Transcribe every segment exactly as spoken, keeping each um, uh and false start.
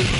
Go!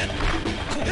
Winner! Round one! Take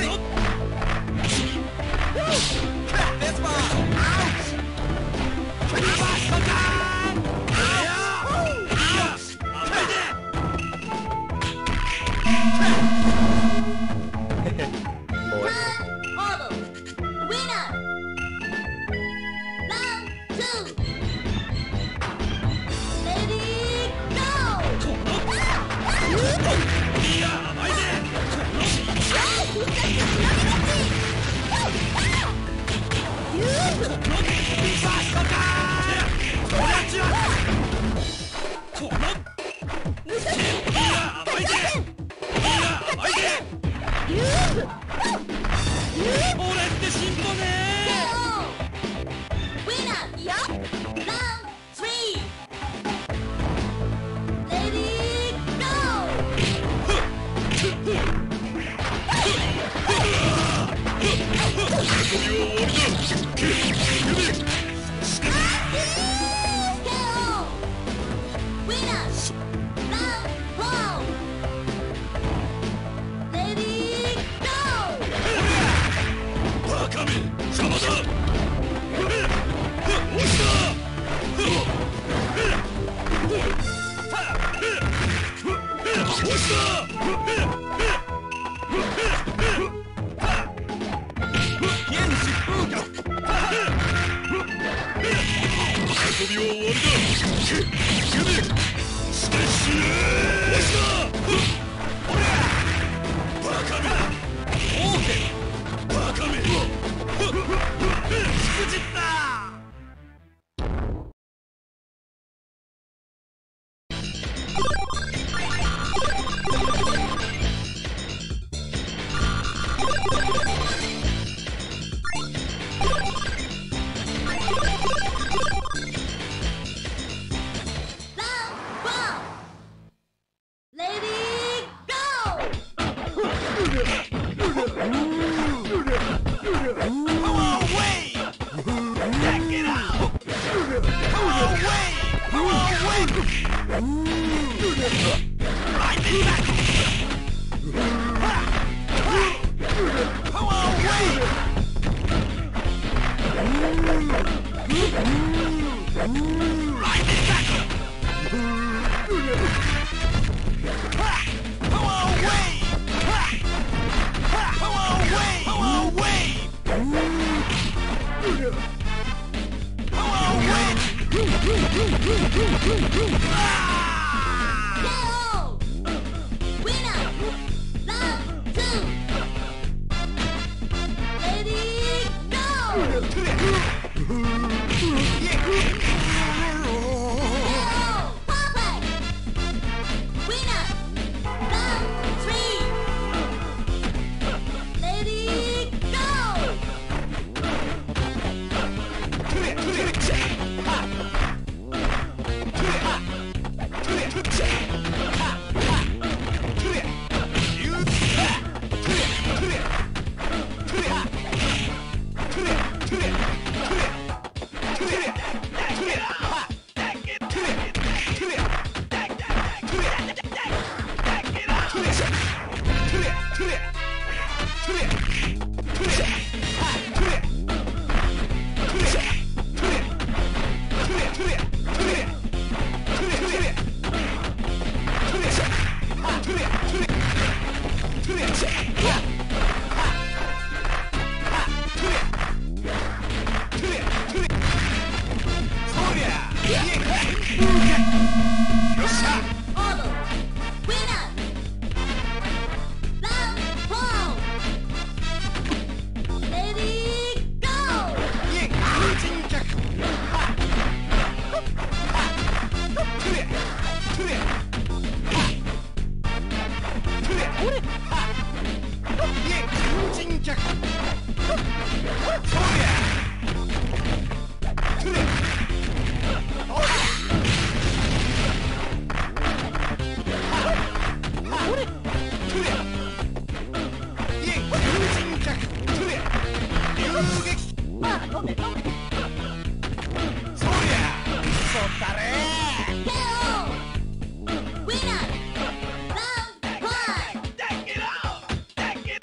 it out! Take it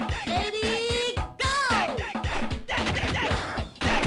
おっと。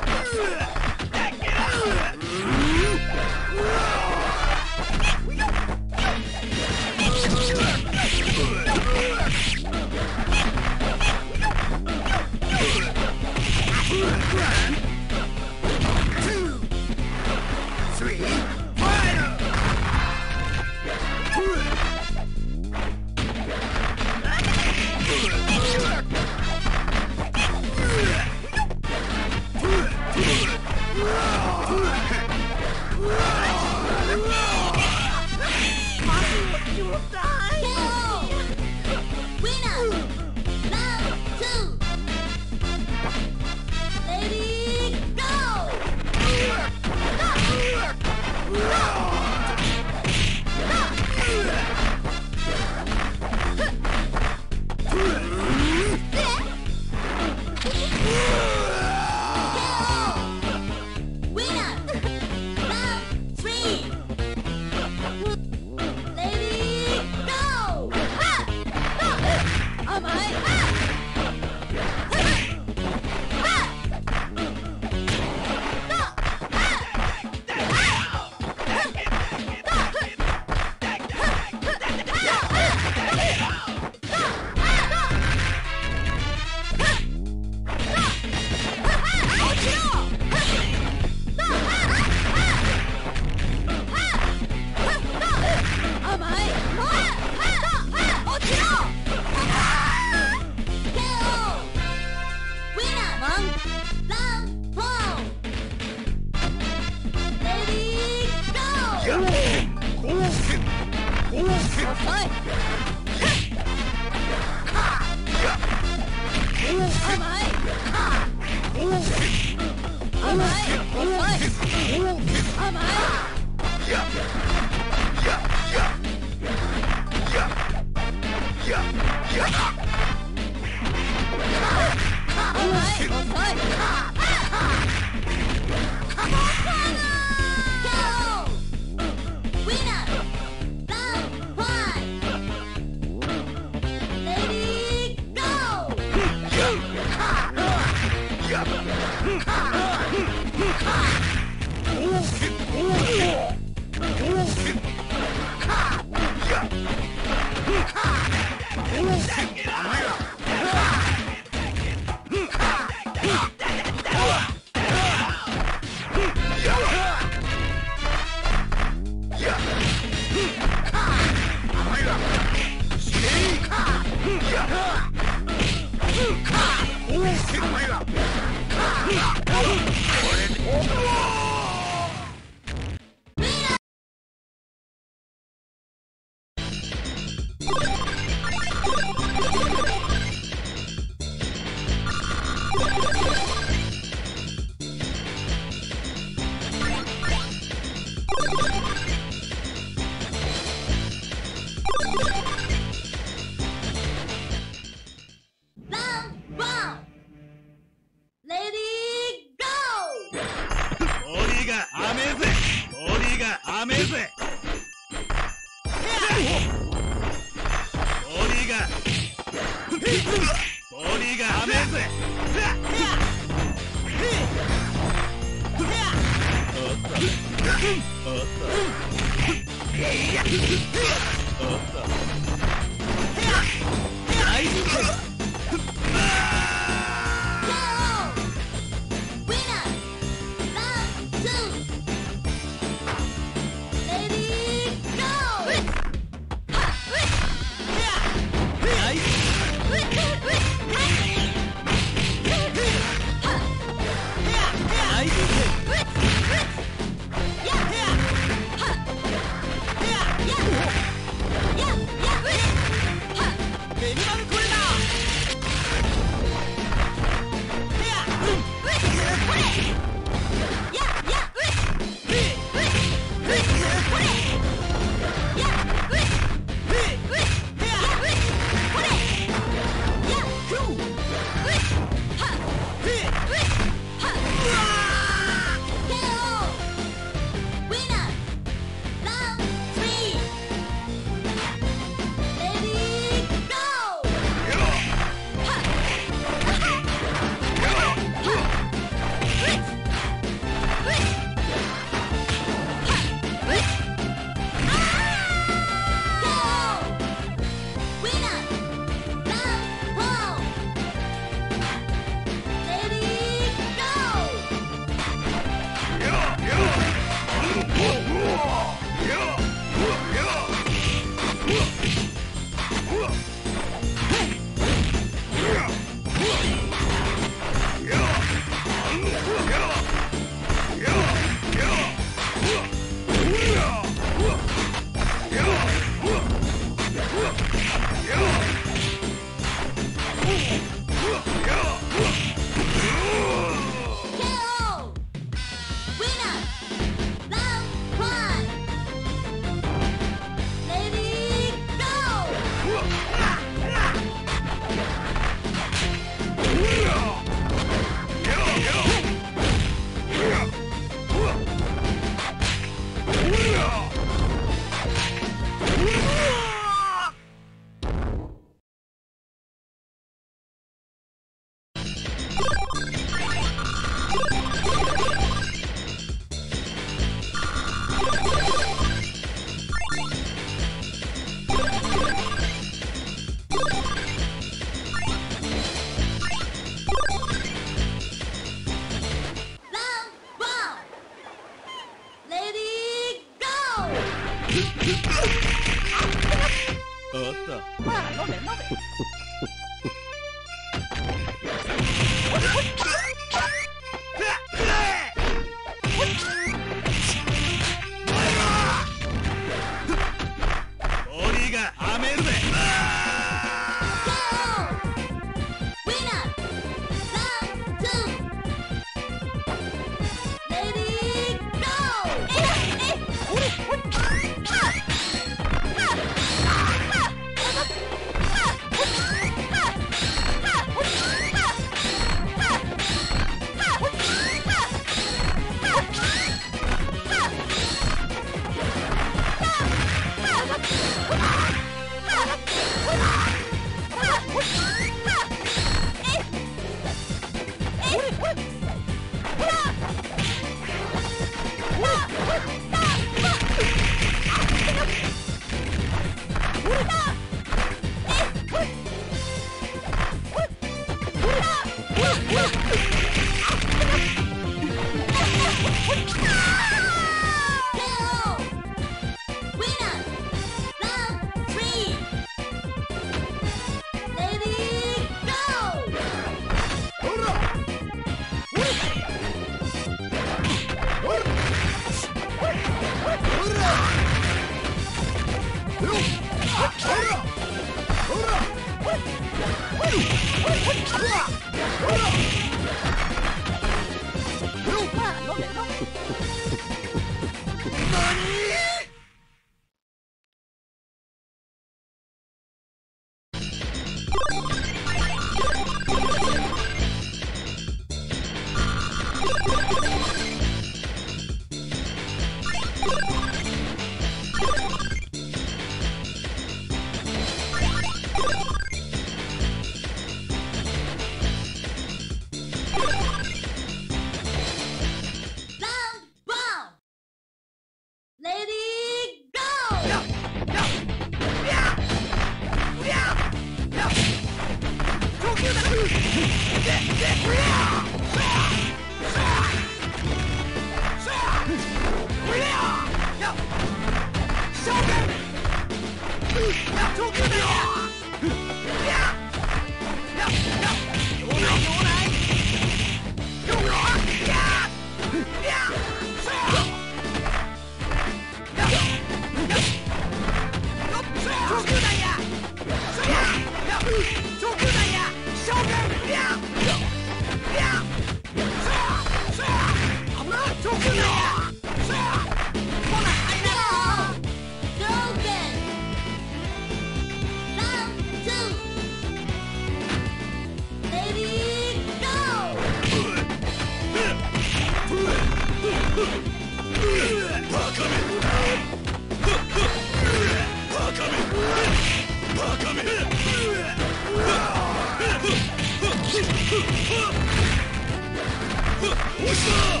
What's up?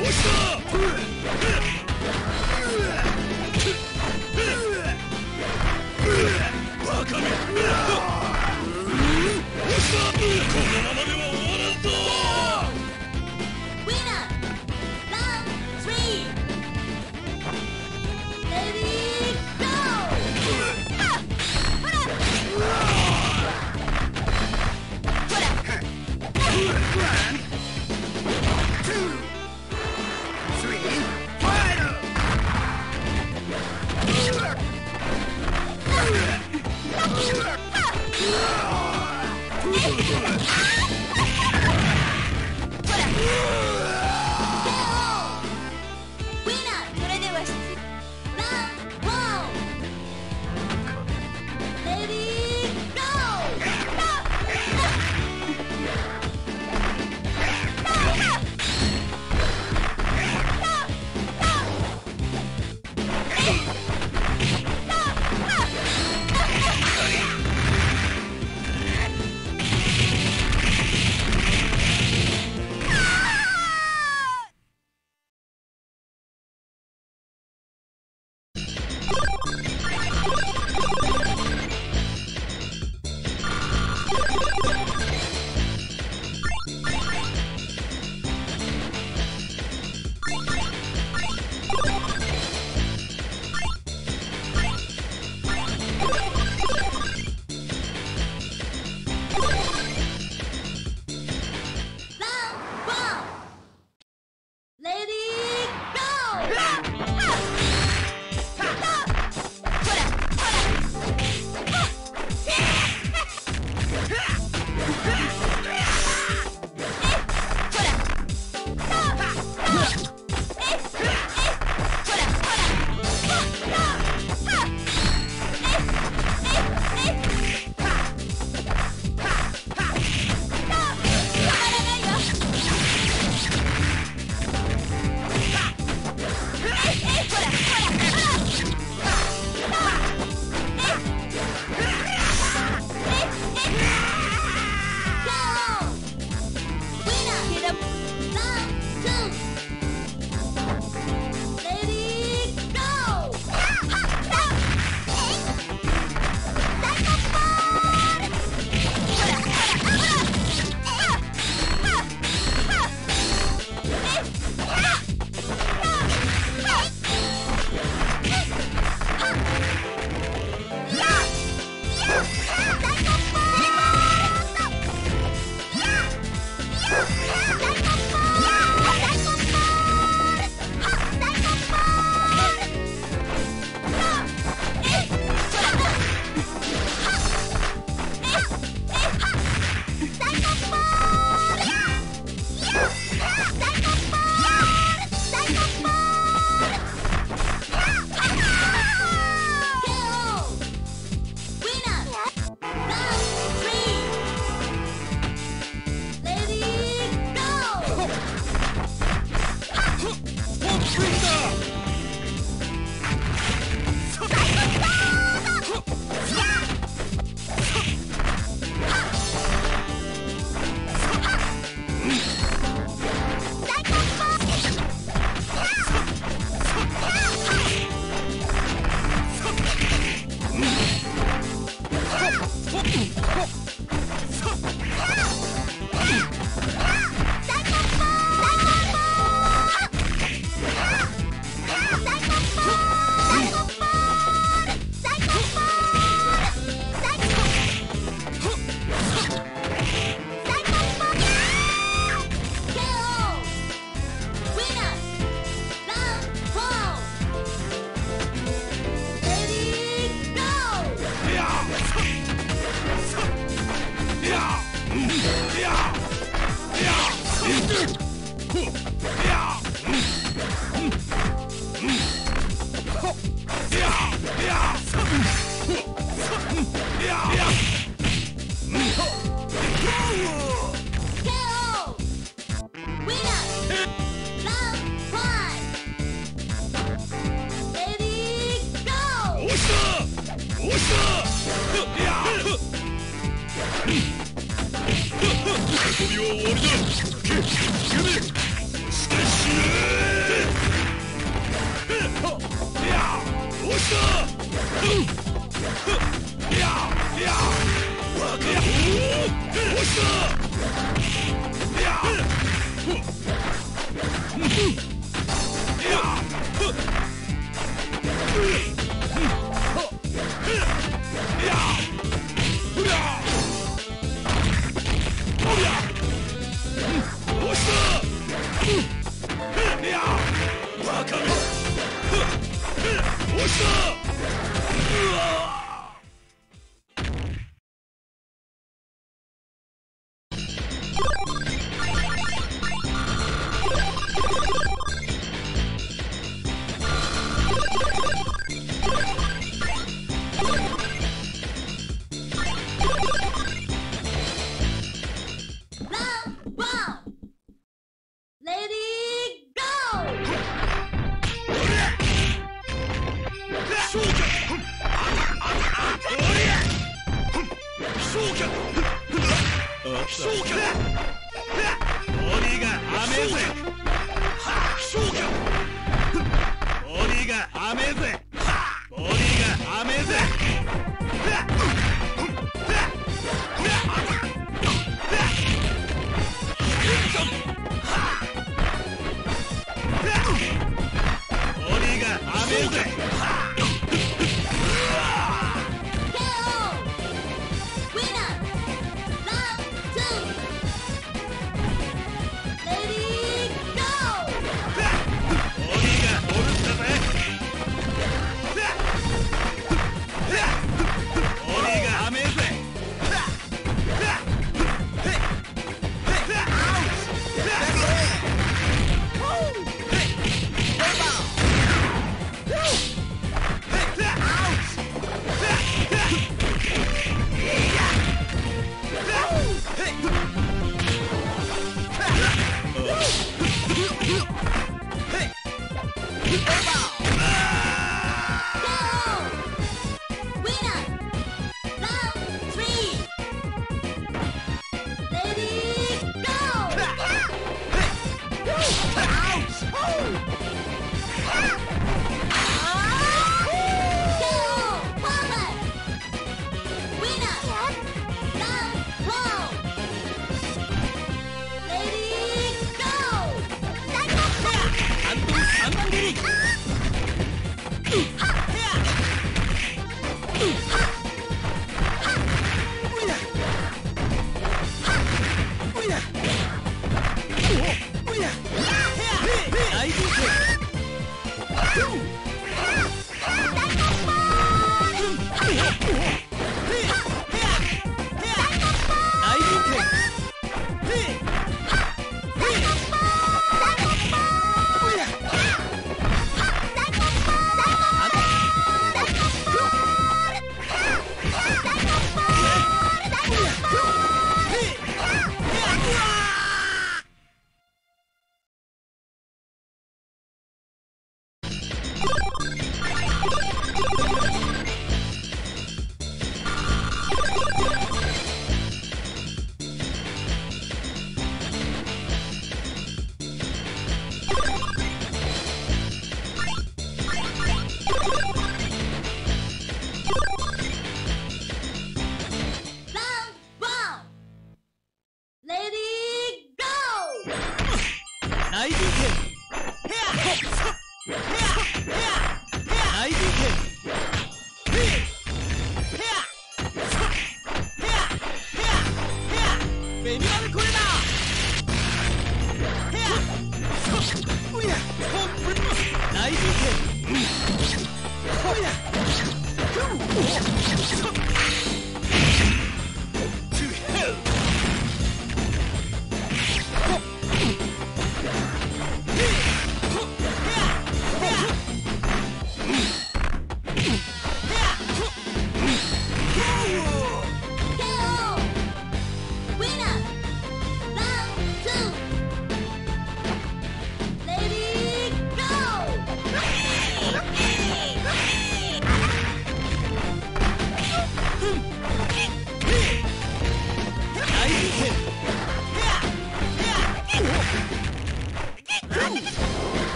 What's up? Yeah.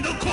の拳を。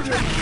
You